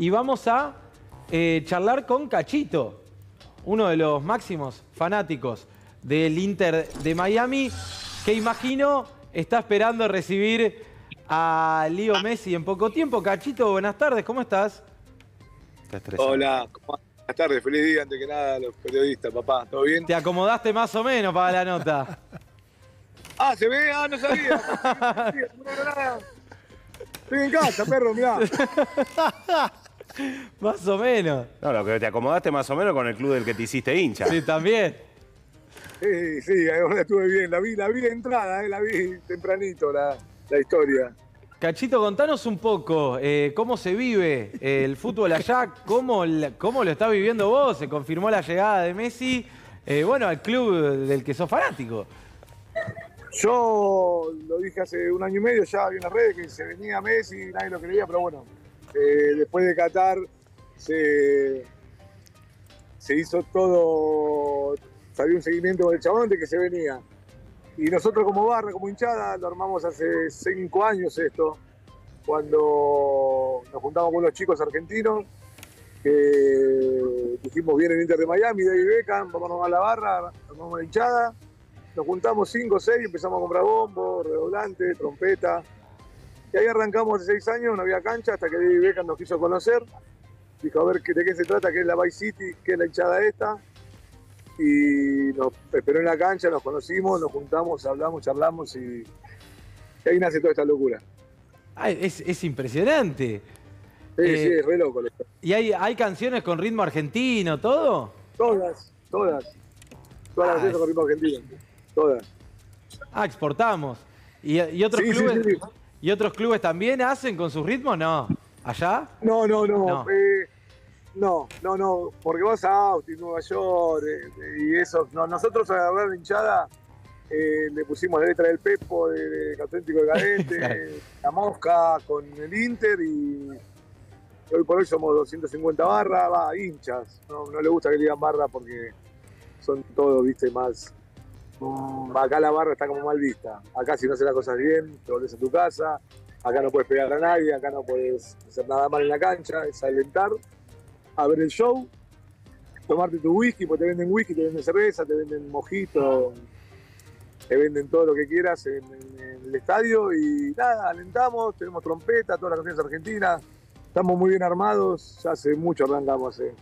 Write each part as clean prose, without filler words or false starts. y vamos a charlar con Cachito, uno de los máximos fanáticos del Inter de Miami, que imagino está esperando recibir a Leo Messi en poco tiempo. Cachito, buenas tardes, ¿cómo estás? Hola, buenas tardes, feliz día antes que nada a los periodistas, papá, ¿todo bien? Te acomodaste más o menos para la nota. Ah, ¿se ve? Ah, no sabía. Estoy en casa, perro, mirá. Más o menos. No, lo que te acomodaste más o menos con el club del que te hiciste hincha. Sí, también. Sí, sí, ahora estuve bien. La vi de entrada, la vi tempranito la historia. Cachito, contanos un poco cómo se vive el fútbol allá, cómo lo estás viviendo vos. Se confirmó la llegada de Messi, bueno, al club del que sos fanático. Yo lo dije hace un año y medio, ya vi en las redes que se venía Messi, nadie lo creía, pero bueno, después de Qatar se hizo todo, salió un seguimiento con el chabón de que se venía. Y nosotros como barra, como hinchada, lo armamos hace 5 años esto, cuando nos juntamos con los chicos argentinos, que dijimos viene el Inter de Miami, David Beckham, vamos a armar la barra, armamos la hinchada. Nos juntamos 5 o 6 y empezamos a comprar bombos, redoblantes, trompeta. Y ahí arrancamos hace 6 años, no había cancha, hasta que David Beckham nos quiso conocer. Dijo, a ver de qué se trata, qué es la Vice City, qué es la hinchada esta. Y nos esperó en la cancha, nos conocimos, nos juntamos, hablamos, charlamos y ahí nace toda esta locura. Ay, es impresionante. Sí, sí, es re loco. ¿Y hay canciones con ritmo argentino, todo? Todas las canciones con ritmo argentino. Todas. Ah, exportamos. ¿Y otros clubes? Sí. ¿Y otros clubes también hacen con sus ritmos? No. ¿Allá? No. No, porque vas a Austin, Nueva York y eso. No, nosotros a agarrar la hinchada le pusimos la letra del Pepo, del Atlético de Galete, la Mosca con el Inter y hoy por hoy somos 250 barras, va, hinchas. No le gusta que le digan barra porque son todos, viste, más... Acá la barra está como mal vista. Acá si no haces las cosas bien, te volvés a tu casa. Acá no puedes pegar a nadie, acá no puedes hacer nada mal en la cancha. Es alentar, a ver el show, tomarte tu whisky, porque te venden whisky, te venden cerveza, te venden mojito, te venden todo lo que quieras en el estadio. Y nada, alentamos, tenemos trompeta, todas las canciones argentinas. Estamos muy bien armados, ya hace mucho arrancamos, hace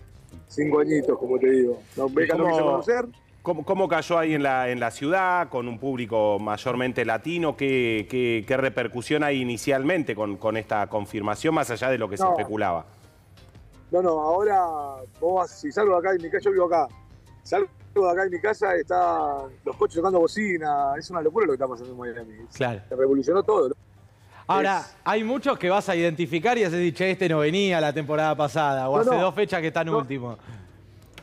5 añitos, como te digo. Nos Beckham no quiso conocer. ¿Cómo cayó ahí en la ciudad, con un público mayormente latino? ¿Qué repercusión hay inicialmente con esta confirmación, más allá de lo que se especulaba? No, ahora vos, si salgo de acá de mi casa, yo vivo acá, salgo de acá de mi casa, están los coches tocando bocina, es una locura lo que está pasando en Miami. Claro. Se revolucionó todo, ¿no? Ahora, hay muchos que vas a identificar y has dicho, este no venía la temporada pasada, o hace 2 fechas que está en último.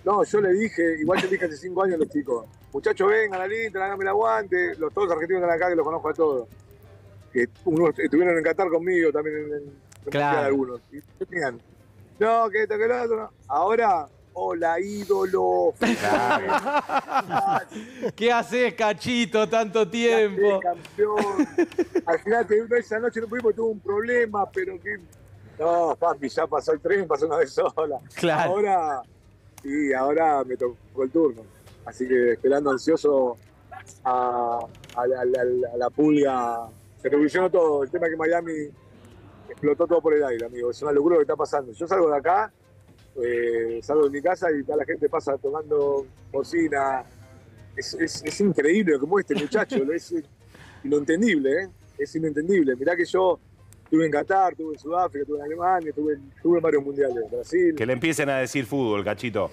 No, yo le dije, igual te dije hace 5 años a los chicos, muchachos vengan al Inter, háganme el aguante, todos los argentinos están acá que los conozco a todos. Que unos estuvieron en Qatar conmigo también en claro. Algunos. Y decían, no, que esto, que lo otro, no. Ahora, hola ídolo. ¿Qué haces, Cachito, tanto tiempo? ¿Qué haces, campeón? Al final esa noche no pudimos, tuvo un problema, pero que. No, papi, ya pasó el tren, pasó una vez sola. Claro. Ahora me tocó el turno. Así que esperando ansioso a la pulga. Se revolucionó todo. El tema es que Miami explotó todo por el aire, amigo. Es una locura lo que está pasando. Yo salgo de acá, salgo de mi casa y toda la gente pasa tomando bocina. Es increíble lo que mueve este muchacho. Es inentendible, ¿eh? Es inentendible. Mirá que yo... Estuve en Qatar, estuve en Sudáfrica, estuve en Alemania, estuve en varios mundiales, en Brasil. Que le empiecen a decir fútbol, Cachito.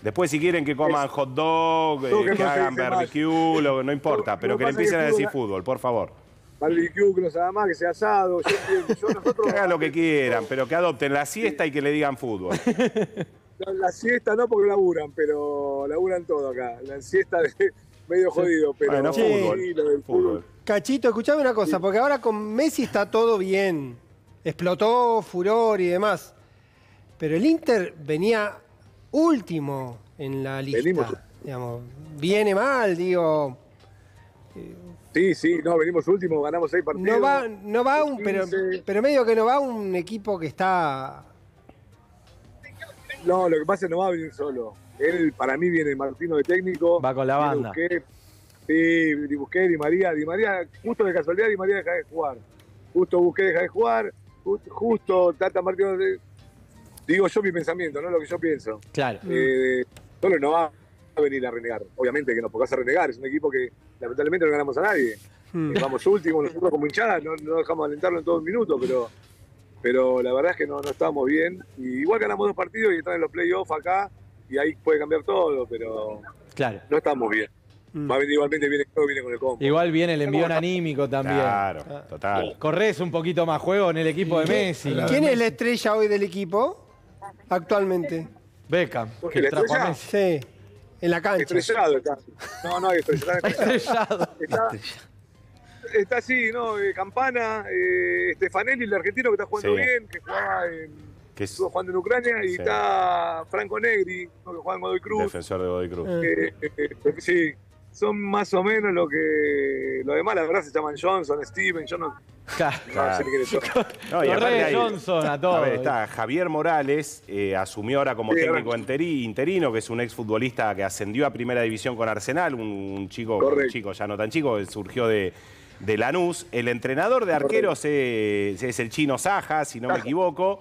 Después si quieren que coman hot dog, que hagan barbecue, no importa, pero que le empiecen a decir fútbol, por favor. Barbecue, que no se haga más, que sea asado. Nosotros hagan lo que quieran, pero que adopten la siesta y que le digan fútbol. La siesta no porque laburan, pero laburan todo acá. La siesta medio jodido, pero... Bueno, fútbol. Cachito, escuchame una cosa, porque ahora con Messi está todo bien. Explotó, furor y demás. Pero el Inter venía último en la lista. Digamos, viene mal, digo. Sí, no, venimos último, ganamos 6 partidos. No va un, pero medio que no va un equipo que está No, lo que pasa es que no va a venir solo. Él, para mí, viene Martino de técnico. Va con la banda. Sí, busqué Di María. Di María, justo de casualidad, Di María deja de jugar. Justo busqué, deja de jugar. Justo Tata Martino. Digo yo mi pensamiento, no lo que yo pienso. Claro. Solo no va a venir a renegar. Obviamente que no, porque vas a renegar. Es un equipo que lamentablemente no ganamos a nadie. Vamos últimos, nosotros como hinchada, no dejamos alentarlo en todo un minuto, pero la verdad es que no estábamos bien. Y igual ganamos 2 partidos y están en los playoffs acá, y ahí puede cambiar todo, pero claro, no estamos bien. Va a venir igualmente, viene con el combo. Igual viene el envión anímico también. Claro, total. Corres un poquito más juego en el equipo de Messi. ¿Quién es la estrella hoy del equipo? Actualmente. Beckham. Que trajo a Messi. Sí, en la cancha. Estrellado está. No, estrellado. Está así, ¿no? Campana, Stefanelli, el argentino que está jugando bien, que estuvo jugando en Ucrania, y está Franco Negri, ¿no? Que juega en Godoy Cruz. Defensor de Godoy Cruz. Sí, son más o menos lo que... Lo demás, la verdad, se llaman Johnson, Steven, yo no... Claro. No, y aparte hay, Johnson a todos. A ver, está Javier Morales, asumió ahora como técnico interino, que es un exfutbolista que ascendió a primera división con Arsenal, un chico ya no tan chico, surgió de Lanús. El entrenador de arqueros es el chino Saja, si no me equivoco.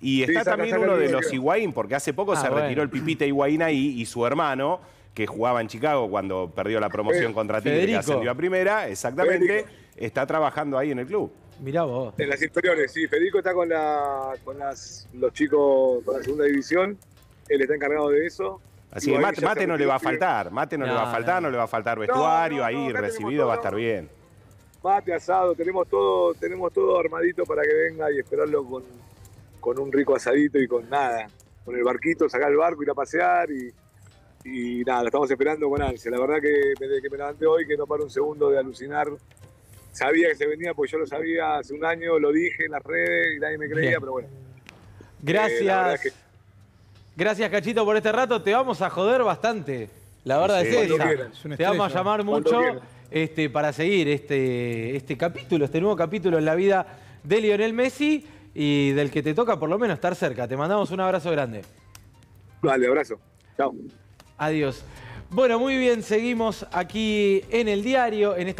Y está también uno de los Higuaín, porque hace poco se retiró el Pipita Higuaín ahí, y su hermano, que jugaba en Chicago cuando perdió la promoción contra Tigre, que ascendió a primera, exactamente, está trabajando ahí en el club. Mirá vos. En las inferiores, sí. Federico está con los chicos, con la segunda división. Él está encargado de eso. Así que mate no le va a faltar. Mate no le va a faltar, no le va a faltar vestuario. Ahí recibido va a estar bien. Mate, asado, tenemos todo armadito para que venga, y esperarlo con un rico asadito y con nada. Con el barquito, sacar el barco, ir a pasear y nada, lo estamos esperando con ansia. La verdad que desde que me levanté hoy, que no paro un segundo de alucinar. Sabía que se venía, pues yo lo sabía hace un año, lo dije en las redes y nadie me creía, pero bueno. Gracias. Gracias, Cachito, por este rato. Te vamos a joder bastante. La verdad es esa. Te vamos a llamar mucho para seguir este capítulo, este nuevo capítulo en la vida de Lionel Messi, y del que te toca por lo menos estar cerca. Te mandamos un abrazo grande. Vale, abrazo. Chao. Adiós. Bueno, muy bien, seguimos aquí en el diario. En esta